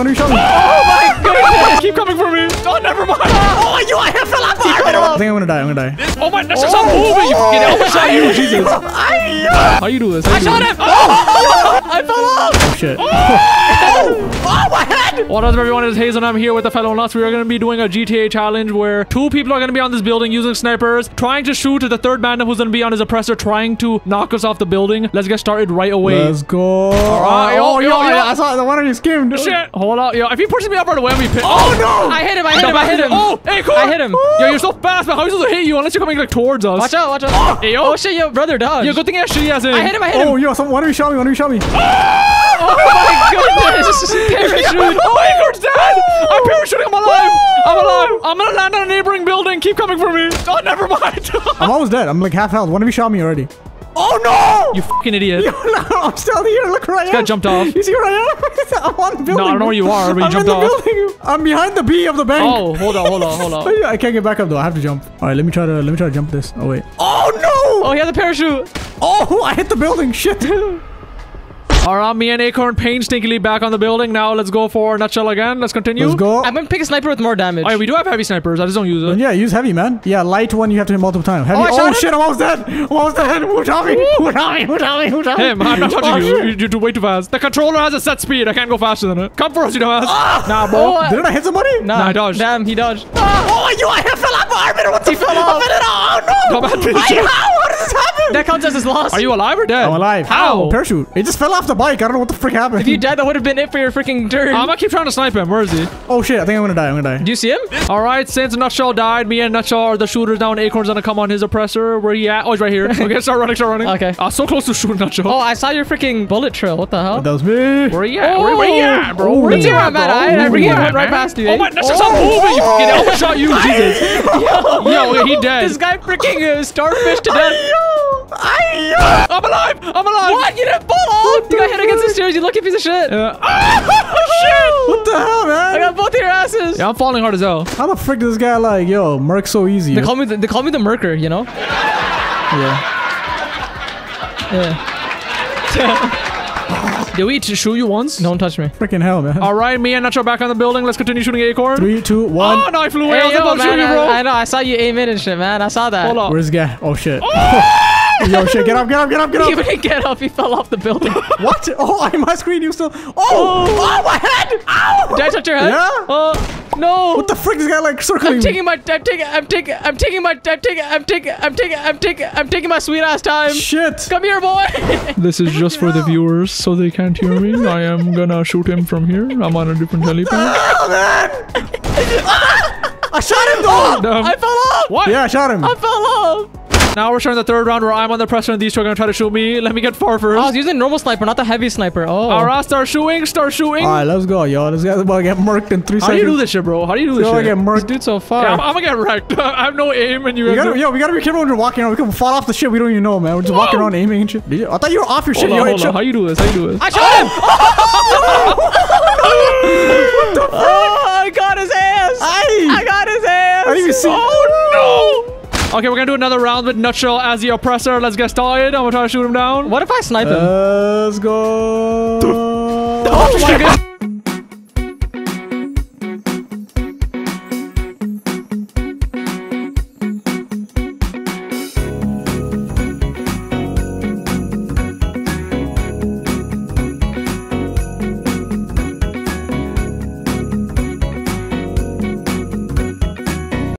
Don't you shot me. Oh my goodness! Keep coming for me! Oh, never mind! Oh, you! I have fell off! I think I'm gonna die. Oh my! That's just a movie! I shot you! Jesus! How you do this? I shot him! Oh! I fell off! Shit! Oh my head! What up, everyone? It's Hazel, and I'm here with a fellow Nuts. We are gonna be doing a GTA challenge where two people are gonna be on this building using snipers, trying to shoot the third man who's gonna be on his oppressor, trying to knock us off the building. Let's get started right away. Let's go! Alright! Yo! I saw the one on your skin. Shit! Hold on, yo! If he pushes me up right away, we pick. Oh no! I hit him! Oh, hey, cool! I hit him! Yo, you're so fast, man. How are you supposed to hit you unless you're coming like towards us? Watch out! Oh, hey, yo. Oh shit, yo, brother, dodge. Yo, good thing I shit ass in. I hit him! Oh, yo, why don't you shot me? Oh my goodness! This is parachute! Oh, Acorn's dead! I'm parachuting! I'm alive! I'm gonna land on a neighboring building. Keep coming for me! Oh, never mind! I'm almost dead. I'm like half health. One of you shot me already. Oh no! You fucking idiot! Yo, no, I'm still here. Look right now. Got jumped off. You see right now? I'm on the building. No, I don't know where you are. But you jumped off. Building. I'm behind the B of the bank. Oh, hold on. I can't get back up though. I have to jump. All right, let me try to jump this. Oh wait. Oh no! Oh, he had the parachute. Oh, I hit the building. Shit. Alright, me and Acorn painstakingly back on the building. Now let's go for Nutshell again. Let's continue. Let's go. I'm gonna pick a sniper with more damage. Alright, we do have heavy snipers. I just don't use it. Yeah, use heavy, man. Yeah, light one you have to hit multiple times. Heavy. Oh shit, I'm almost dead. Who shot me? Him. I'm not touching you. You do way too fast. The controller has a set speed. I can't go faster than it. Come for us, you dumbass. Nah, bro. Didn't I hit somebody? Nah, I dodged. Damn, he dodged. Oh, you! I fell off my arm. What the fuck? Oh no! That counts as his loss. Are you alive or dead? I'm alive. How? Parachute. It just fell off the bike. I don't know what the frick happened. If you died, that would have been it for your freaking turn. I'm gonna keep trying to snipe him. Where is he? Oh shit, I think I'm gonna die. Do you see him? Alright, since Nutshell died, me and Nutshell are the shooters now, and Acorn's gonna come on his oppressor. Where he at? Oh, he's right here. Okay, start running. Okay. So close to shooting Nutshell. Oh, I saw your freaking bullet trail. What the hell? That was me. Where he at? Where he at, bro? Where he at, bro? I went right past you. Oh my, Nutshell's on moving. You freaking overshot you, Jesus. Yo, he dead. This guy freaking starfished to death. I'm alive! What? You didn't fall off! You got hit against the stairs, you lucky piece of shit! Yeah. Oh, shit! What the hell, man? I got both of your asses! Yeah, I'm falling hard as hell. How the frick does this guy like, yo, Merc so easy? They call me the Mercer, you know? Yeah. Did we shoot you once? No one touched me. Freaking hell, man. Alright, me and Nacho back on the building. Let's continue shooting Acorn. 3, 2, 1. Oh, no, I flew away. Hey, I was about to shoot you, bro. I know. I saw you aim it and shit, man. I saw that. Hold on. Where's this guy? Oh, shit. Oh! Yo, shit, get up. He didn't get up. He fell off the building. What? Oh, I'm on my screen. You still... Oh, my head. Ow. Did I touch your head? Yeah. No. What the frick is this guy like circling? I'm taking my sweet ass time. Shit. Come here, boy. This is just for the viewers so they can't hear me. I am gonna shoot him from here. I'm on a different helipad. Oh, man. I shot him, though. Damn. I fell off. What? Yeah, I shot him. I fell off. Now we're starting the third round where I'm on the pressure and these two are going to try to shoot me. Let me get far first. I was using normal sniper, not the heavy sniper. Oh. Alright, start shooting. Alright, let's go, yo. This guy's about to get murked in 3 seconds. How do you do this shit, bro? How do you do this shit? You're going to get murked, dude, so far. Yeah, I'm going to get wrecked. I have no aim and you guys... Yo, we got to be careful when you're walking around. We can fall off the shit. We don't even know, man. We're just walking around aiming and shit. I thought you were off your shit. Hold on. How you do this? I shot him! What the fuck? Oh, I got his ass! I got his ass! I didn't even see him. Oh, no! Okay, we're gonna do another round with Nutshell as the oppressor. Let's get started. I'm gonna try to shoot him down. What if I snipe him? Let's go. Oh my god.